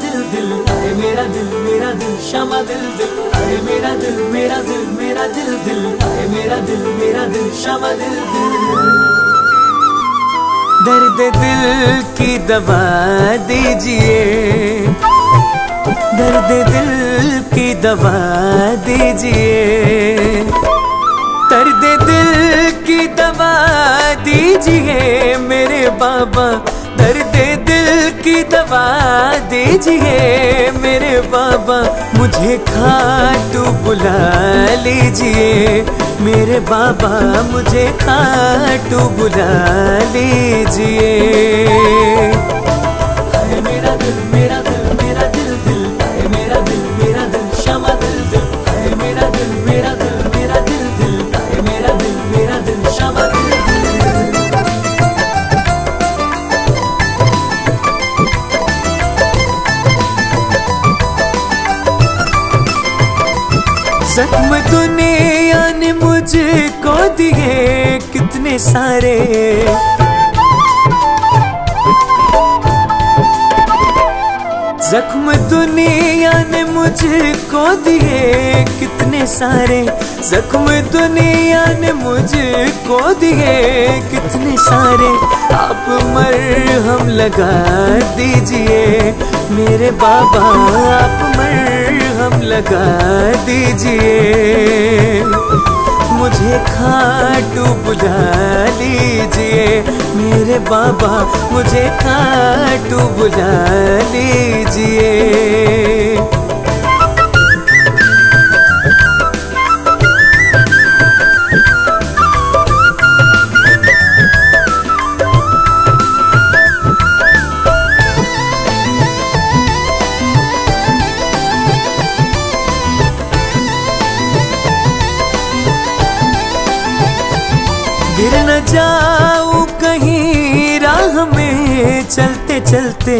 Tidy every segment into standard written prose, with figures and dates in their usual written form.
दिल शमा दिल अरे मेरा दिल अरे मेरा दिल शमा दिल दर्द दिल की दवा दीजिए, दर्द दिल की दवा दीजिए, दर्द दिल की दवा दीजिए मेरे बाबा, दर्द दिल की दवा दीजिए मेरे बाबा। मुझे खाटू बुला लीजिए मेरे बाबा, मुझे खाटू बुला लीजिए। अरे मेरा दिल अरे मेरा दिल शमा दिल अरे मेरा दिल अरे मेरा दिल शमा दिल। जख्म दुनिया ने मुझको दिए कितने सारे, जख्म दुनिया ने मुझको दिए कितने सारे, जख्म दुनिया ने मुझको दिए कितने सारे। आप मरहम लगा दीजिए मेरे बाबा, आप मरहम लगा दीजिए। मुझे खाटू बुला लीजिए मेरे बाबा, मुझे खाटू बुला लीजिए। गिर न जाऊं कहीं राह में चलते चलते,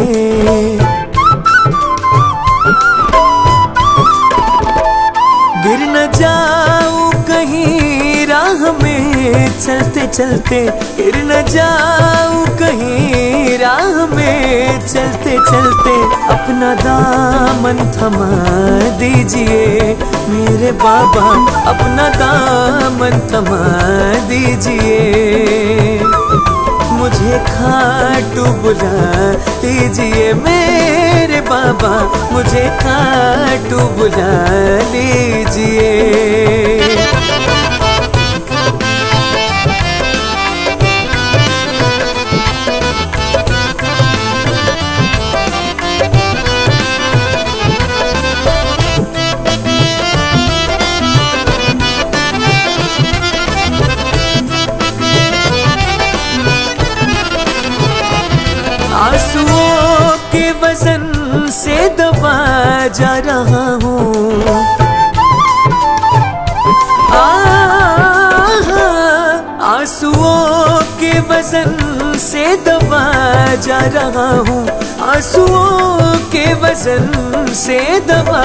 गिर न जाऊं कहीं राह में चलते चलते, गिर न जाऊं कहीं राह में चलते चलते। अपना दामन थमा दीजिए मेरे बाबा, अपना दामन थमा दीजिए। मुझे खाटू बुला लीजिए मेरे बाबा, मुझे खाटू बुला लीजिए। आंसुओं के वजन से दबा जा रहा हूँ, आंसुओं के वजन से दबा जा रहा हूँ, आंसुओं के वजन से दबा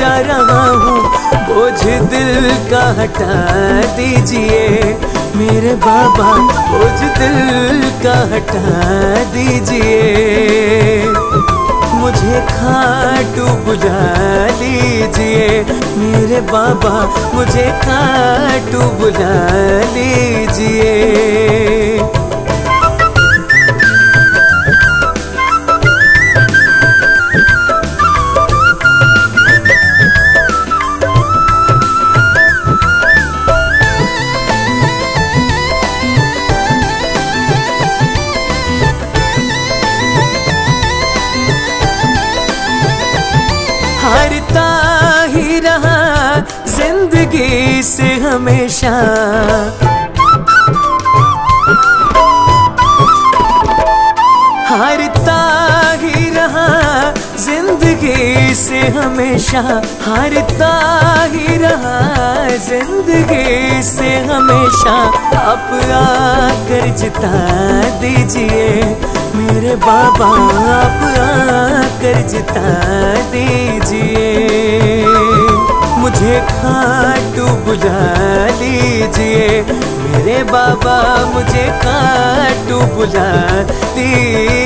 जा रहा हूँ। बोझ दिल का हटा दीजिए मेरे बाबा, बोझ दिल का हटा दीजिए। मुझे खाटू बुला लीजिए मेरे बाबा, मुझे खाटू बुला लीजिए। हारता ही रहा जिंदगी से हमेशा, हारता ही रहा जिंदगी से हमेशा, हारता ही रहा जिंदगी से हमेशा। आप आकर जिता दीजिए मेरे बाबा, आप आकर जिता दीजिए। मुझे खाटू बुला लीजिए मेरे बाबा, मुझे खाटू बुला लीजिए।